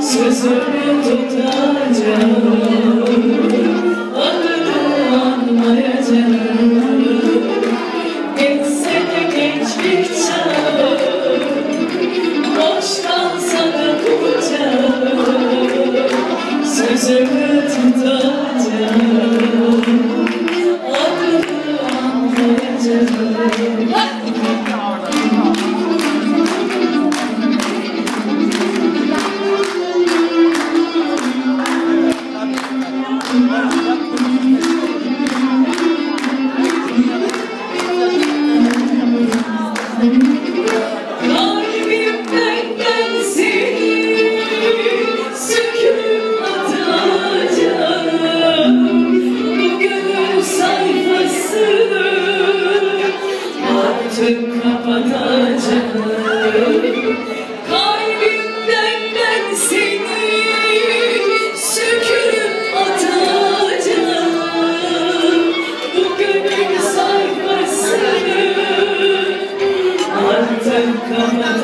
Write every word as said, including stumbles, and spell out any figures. sözümü tutacağım, adını anmayacağım. Geçse de gençlik çağı, boş kalsa da bu çağı, sözümü tutacağım, adını anmayacağım. Kalbim benden seni söküp atacağım. Bu gönül sayfasını artık kapatacağım. Kalbim benden seni söküp atacağım. Bu gönül sayfasını. Come on.